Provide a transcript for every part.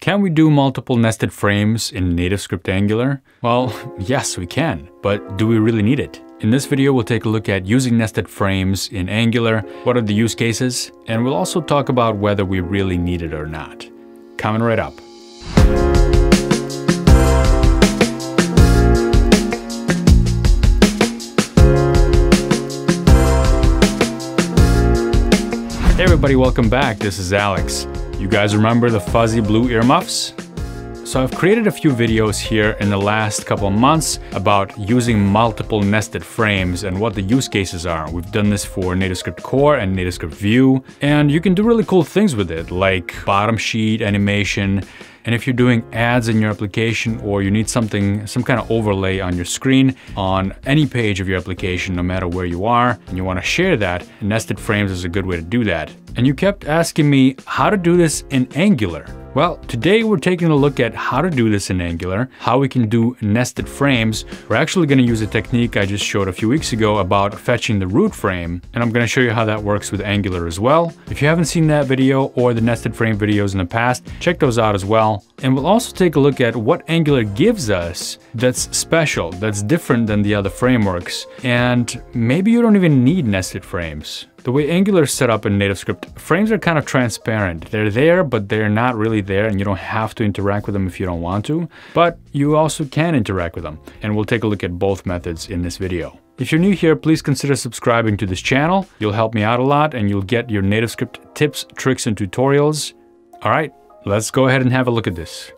Can we do multiple nested frames in NativeScript Angular? Well, yes, we can, but do we really need it? In this video, we'll take a look at using nested frames in Angular, what are the use cases, and we'll also talk about whether we really need it or not. Coming right up. Hey everybody, welcome back. This is Alex. You guys remember the fuzzy blue earmuffs? So I've created a few videos here in the last couple of months about using multiple nested frames and what the use cases are. We've done this for NativeScript Core and NativeScript View, and you can do really cool things with it, like bottom sheet animation. And if you're doing ads in your application or you need something, some kind of overlay on your screen on any page of your application, no matter where you are, and you want to share that, nested frames is a good way to do that. And you kept asking me how to do this in Angular. Well, today we're taking a look at how to do this in Angular, how we can do nested frames. We're actually going to use a technique I just showed a few weeks ago about fetching the root frame, and I'm going to show you how that works with Angular as well. If you haven't seen that video or the nested frame videos in the past, check those out as well. And we'll also take a look at what Angular gives us that's special, that's different than the other frameworks, and maybe you don't even need nested frames. The way Angular is set up in NativeScript, frames are kind of transparent. They're there, but they're not really there, and you don't have to interact with them if you don't want to, but you also can interact with them. And we'll take a look at both methods in this video. If you're new here, please consider subscribing to this channel. You'll help me out a lot, and you'll get your NativeScript tips, tricks, and tutorials. All right, let's go ahead and have a look at this.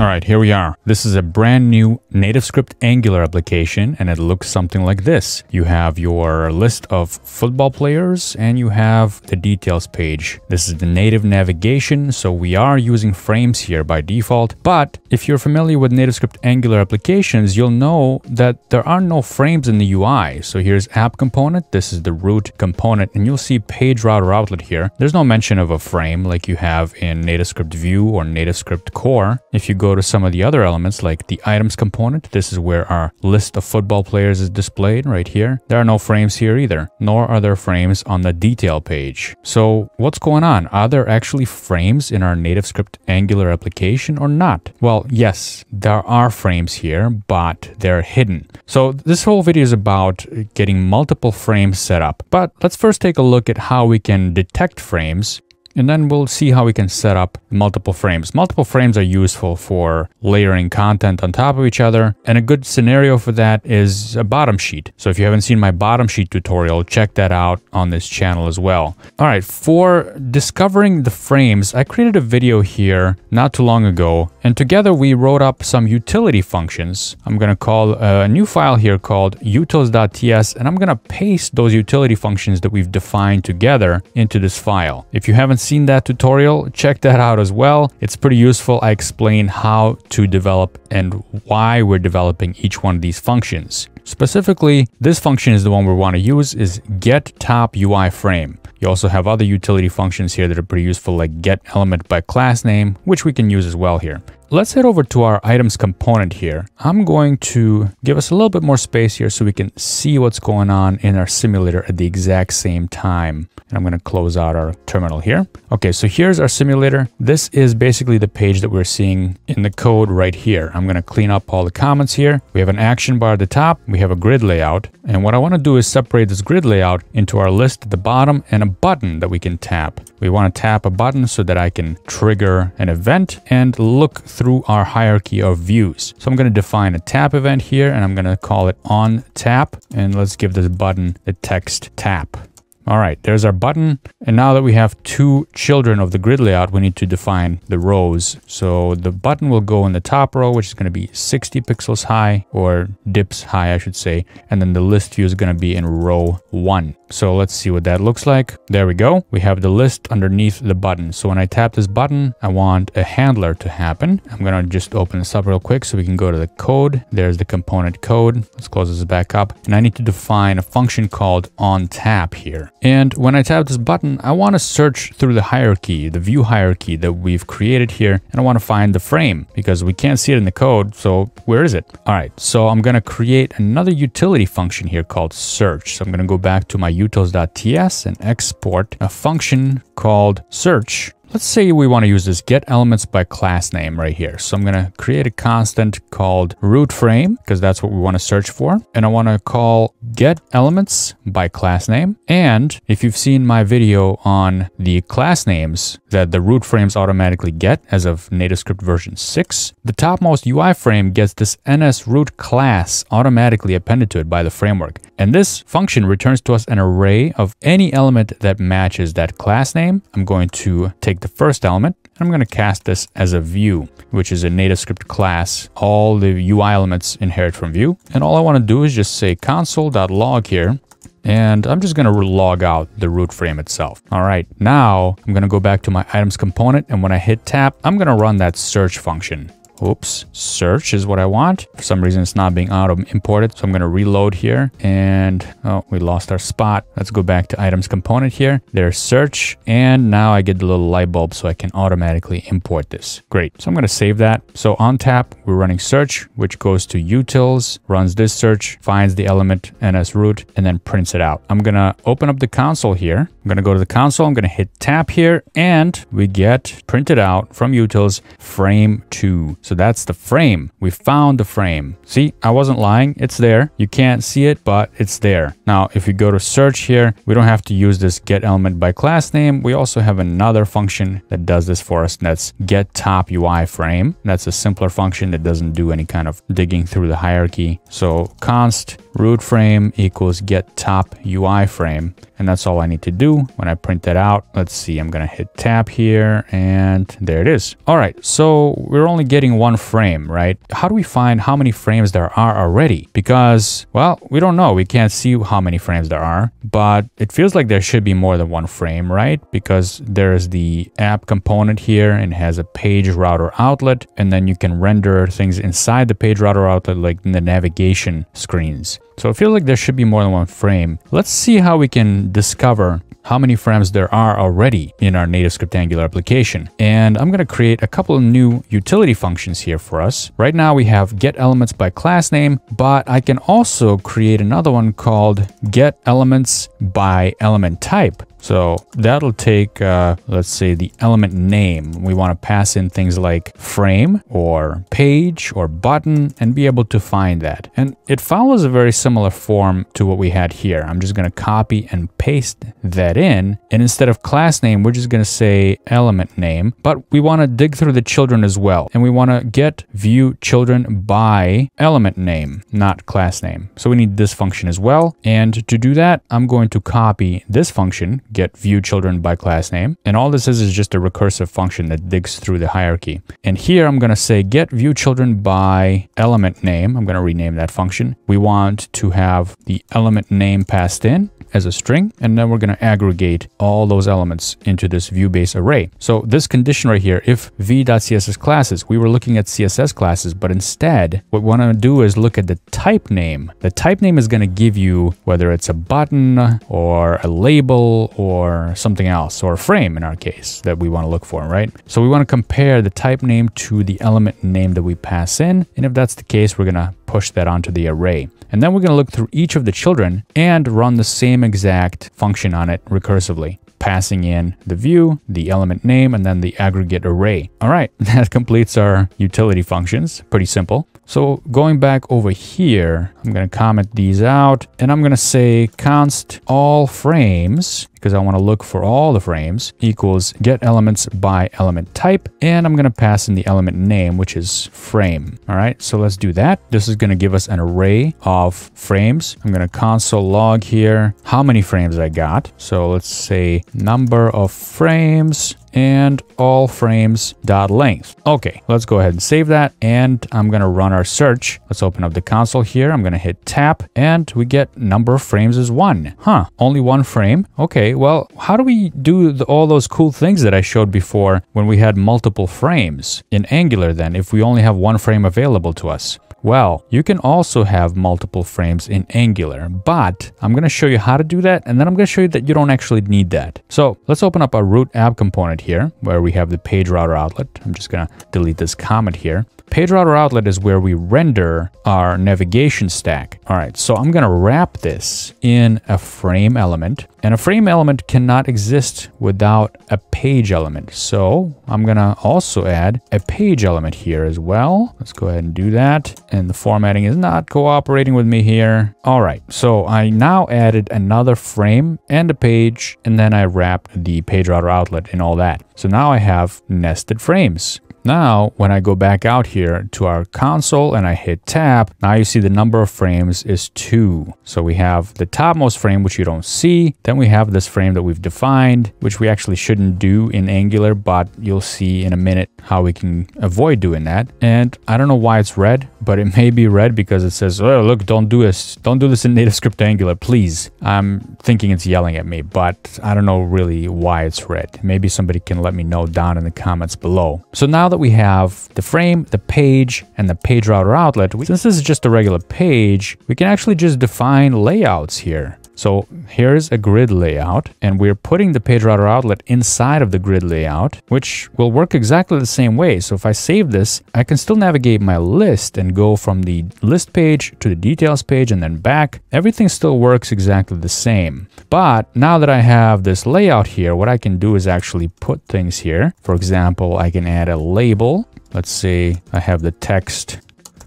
All right, here we are. This is a brand new NativeScript Angular application, and it looks something like this. You have your list of football players and you have the details page. This is the native navigation, so we are using frames here by default. But if you're familiar with NativeScript Angular applications, you'll know that there are no frames in the UI. So here's app component, this is the root component, and you'll see page router outlet here. There's no mention of a frame like you have in NativeScript View or NativeScript Core. If you go to some of the other elements like the items component, this is where our list of football players is displayed right here. There are no frames here either, nor are there frames on the detail page. So what's going on? Are there actually frames in our NativeScript Angular application or not? Well, yes, there are frames here, but they're hidden. So this whole video is about getting multiple frames set up, but let's first take a look at how we can detect frames. And then we'll see how we can set up multiple frames. Multiple frames are useful for layering content on top of each other. And a good scenario for that is a bottom sheet. So if you haven't seen my bottom sheet tutorial, check that out on this channel as well. All right, for discovering the frames, I created a video here not too long ago. And together we wrote up some utility functions. I'm going to call a new file here called utils.ts. And I'm going to paste those utility functions that we've defined together into this file. If you haven't seen that tutorial, check that out as well. It's pretty useful. I explain how to develop and why we're developing each one of these functions. Specifically, this function is the one we want to use, is get top UI frame. You also have other utility functions here that are pretty useful, like get element by class name, which we can use as well here. Let's head over to our items component here. I'm going to give us a little bit more space here so we can see what's going on in our simulator at the exact same time. And I'm going to close out our terminal here. Okay, so here's our simulator. This is basically the page that we're seeing in the code right here. I'm going to clean up all the comments here. We have an action bar at the top. We have a grid layout. And what I want to do is separate this grid layout into our list at the bottom and a button that we can tap. We want to tap a button so that I can trigger an event and look through our hierarchy of views. So I'm going to define a tap event here, and I'm going to call it on tap. And let's give this button the text tap. All right, there's our button. And now that we have two children of the grid layout, we need to define the rows. So the button will go in the top row, which is going to be 60 pixels high, or dips high, I should say. And then the list view is going to be in row 1. So let's see what that looks like. There we go. We have the list underneath the button. So when I tap this button, I want a handler to happen. I'm going to just open this up real quick so we can go to the code. There's the component code. Let's close this back up. And I need to define a function called onTap here. And when I tap this button, I want to search through the hierarchy, the view hierarchy that we've created here, and I want to find the frame because we can't see it in the code. So where is it? All right, so I'm going to create another utility function here called search. So I'm going to go back to my utils.ts and export a function called search. Let's say we want to use this get elements by class name right here. So I'm going to create a constant called root frame because that's what we want to search for. And I want to call get elements by class name. And if you've seen my video on the class names that the root frames automatically get as of NativeScript version 6, the topmost UI frame gets this NS root class automatically appended to it by the framework. And this function returns to us an array of any element that matches that class name. I'm going to take the first element, and I'm going to cast this as a view, which is a NativeScript class. All the UI elements inherit from view. And all I want to do is just say console.log here. And I'm just going to log out the root frame itself. All right, now I'm going to go back to my items component. And when I hit tab, I'm going to run that search function. Oops, search is what I want. For some reason, it's not being auto imported. So I'm going to reload here and oh, we lost our spot. Let's go back to items component here. There's search. And now I get the little light bulb so I can automatically import this. Great. So I'm going to save that. So on tap, we're running search, which goes to utils, runs this search, finds the element NS root, and then prints it out. I'm going to open up the console here. I'm going to go to the console. I'm going to hit tab here and we get printed out from utils frame 2. So that's the frame. We found the frame. See, I wasn't lying. It's there. You can't see it, but it's there. Now, if we go to search here, we don't have to use this get element by class name. We also have another function that does this for us. And that's get top UI frame. That's a simpler function that doesn't do any kind of digging through the hierarchy. So const root frame equals get top UI frame. And that's all I need to do. When I print that out, let's see, I'm going to hit tab here and there it is. All right. So we're only getting one frame, right? How do we find how many frames there are already? Because, well, we don't know. We can't see how many frames there are, but it feels like there should be more than one frame, right? Because there's the app component here and has a page router outlet, and then you can render things inside the page router outlet, like in the navigation screens. So I feel like there should be more than one frame. Let's see how we can discover how many frames there are already in our NativeScript Angular application. And I'm going to create a couple of new utility functions here for us. Right now we have get elements by class name, but I can also create another one called get elements by element type. So that'll take, let's say, the element name. We want to pass in things like frame or page or button and be able to find that. And it follows a very similar form to what we had here. I'm just going to copy and paste that in. And instead of class name, we're just going to say element name. But we want to dig through the children as well. And we want to get view children by element name, not class name. So we need this function as well. And to do that, I'm going to copy this function, get view children by class name. And all this is just a recursive function that digs through the hierarchy. And here I'm going to say get view children by element name. I'm going to rename that function. We want to have the element name passed in as a string, and then we're going to aggregate all those elements into this view-based array. So this condition right here, if v.css classes, we were looking at CSS classes, but instead what we want to do is look at the type name. The type name is going to give you whether it's a button or a label or something else, or a frame in our case that we want to look for, right? So we want to compare the type name to the element name that we pass in. And if that's the case, we're going to push that onto the array. And then we're going to look through each of the children and run the same exact function on it recursively, passing in the view, the element name, and then the aggregate array. All right, that completes our utility functions. Pretty simple. So going back over here, I'm going to comment these out and I'm going to say const all frames, because I want to look for all the frames, equals get elements by element type. And I'm going to pass in the element name, which is frame. All right, so let's do that. This is going to give us an array of frames. I'm going to console log here how many frames I got. So let's say number of frames and all frames dot length. Okay, let's go ahead and save that. And I'm going to run our search. Let's open up the console here. I'm going to hit tab and we get number of frames is 1. Huh, only 1 frame. Okay, well, how do we do all those cool things that I showed before when we had multiple frames in Angular then, if we only have 1 frame available to us? Well, you can also have multiple frames in Angular, but I'm going to show you how to do that. And then I'm going to show you that you don't actually need that. So let's open up our root app component here where we have the page router outlet. I'm just going to delete this comment here. Page router outlet is where we render our navigation stack. All right, so I'm going to wrap this in a frame element. And a frame element cannot exist without a page element. So I'm gonna also add a page element here as well. Let's go ahead and do that. And the formatting is not cooperating with me here. All right, so I now added another frame and a page, and then I wrapped the page router outlet and all that. So now I have nested frames. Now, when I go back out here to our console and I hit tab, now you see the number of frames is 2. So we have the topmost frame, which you don't see. Then we have this frame that we've defined, which we actually shouldn't do in Angular, but you'll see in a minute how we can avoid doing that. And I don't know why it's red, but it may be red because it says, oh, look, don't do this. Don't do this in NativeScript Angular, please. I'm thinking it's yelling at me, but I don't know really why it's red. Maybe somebody can let me know down in the comments below. So now that we have the frame, the page, and the page router outlet, since this is just a regular page, we can actually just define layouts here. So here's a grid layout, and we're putting the page router outlet inside of the grid layout, which will work exactly the same way. So if I save this, I can still navigate my list and go from the list page to the details page and then back. Everything still works exactly the same. But now that I have this layout here, what I can do is actually put things here. For example, I can add a label. Let's say I have the text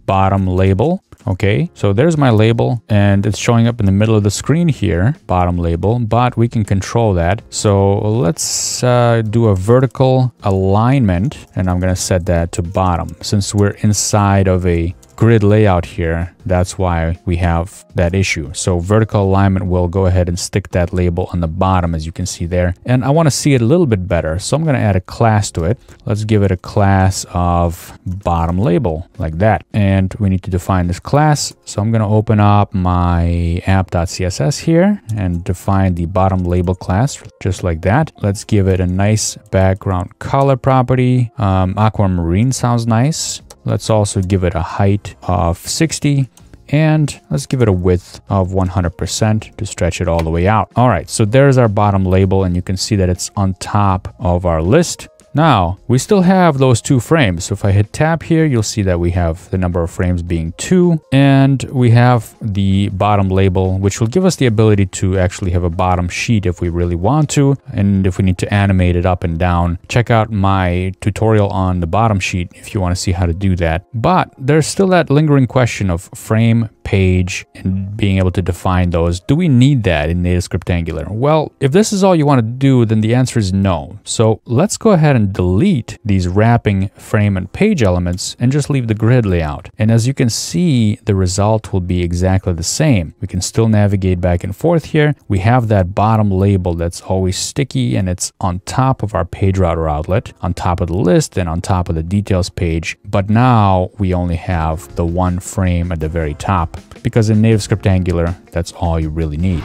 bottom label. Okay, so there's my label, and it's showing up in the middle of the screen here, bottom label, but we can control that. So let's do a vertical alignment, and I'm gonna set that to bottom. Since we're inside of a grid layout here, that's why we have that issue. So vertical alignment will go ahead and stick that label on the bottom, as you can see there. And I wanna see it a little bit better, so I'm gonna add a class to it. Let's give it a class of bottom label, like that. And we need to define this class. So I'm gonna open up my app.css here and define the bottom label class, just like that. Let's give it a nice background color property. Aquamarine sounds nice. Let's also give it a height of 60, and let's give it a width of 100% to stretch it all the way out. All right, so there's our bottom label, and you can see that it's on top of our list. Now, we still have those 2 frames. So if I hit tab here, you'll see that we have the number of frames being 2, and we have the bottom label, which will give us the ability to actually have a bottom sheet if we really want to, and if we need to animate it up and down. Check out my tutorial on the bottom sheet if you want to see how to do that. But there's still that lingering question of frame, page, and being able to define those. Do we need that in NativeScript Angular? Well, if this is all you want to do, then the answer is no. So let's go ahead and delete these wrapping frame and page elements and just leave the grid layout. And as you can see, the result will be exactly the same. We can still navigate back and forth here. We have that bottom label that's always sticky, and it's on top of our page router outlet, on top of the list, and on top of the details page. But now we only have the 1 frame at the very top, because in NativeScript Angular, that's all you really need.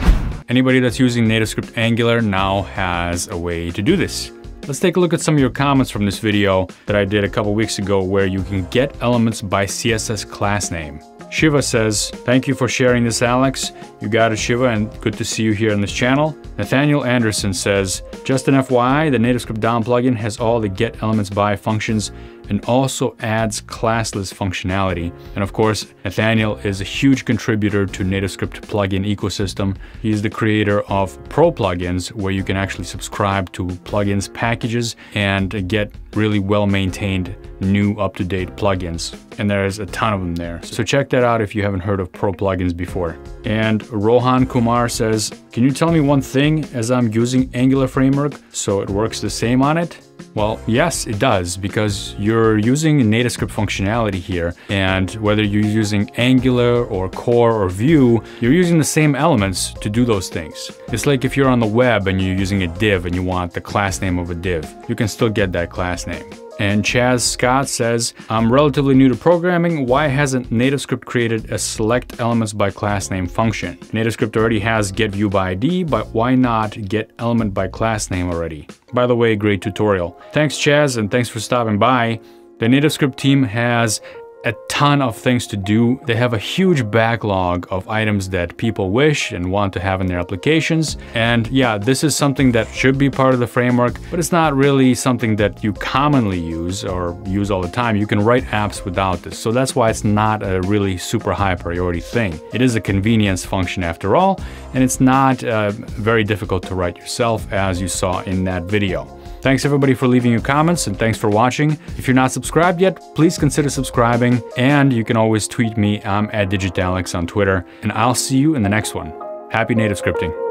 Anybody that's using NativeScript Angular now has a way to do this. Let's take a look at some of your comments from this video that I did a couple weeks ago, where you can get elements by CSS class name. Shiva says, thank you for sharing this, Alex. You got it, Shiva, and good to see you here on this channel. Nathaniel Anderson says, just an FYI, the NativeScript DOM plugin has all the get elements by functions and also adds classless functionality. And of course, Nathaniel is a huge contributor to NativeScript plugin ecosystem. He's the creator of Pro Plugins, where you can actually subscribe to plugins packages and get really well-maintained, new up-to-date plugins. And there's a ton of them there. So check that out if you haven't heard of Pro Plugins before. And Rohan Kumar says, can you tell me one thing as I'm using Angular framework so it works the same on it? Well, yes, it does, because you're using NativeScript functionality here, and whether you're using Angular or Core or View, you're using the same elements to do those things. It's like if you're on the web and you're using a div and you want the class name of a div, you can still get that class name. And Chaz Scott says, I'm relatively new to programming. Why hasn't NativeScript created a select elements by class name function? NativeScript already has get view by ID, but why not get element by class name already? By the way, great tutorial. Thanks, Chaz, and thanks for stopping by. The NativeScript team has a ton of things to do. They have a huge backlog of items that people wish and want to have in their applications. And yeah, this is something that should be part of the framework, but it's not really something that you commonly use or use all the time. You can write apps without this. So that's why it's not a really super high priority thing. It is a convenience function after all, and it's not very difficult to write yourself, as you saw in that video. Thanks everybody for leaving your comments, and thanks for watching. If you're not subscribed yet, please consider subscribing, and you can always tweet me. I'm @DigitAlex on Twitter, and I'll see you in the next one. Happy native scripting.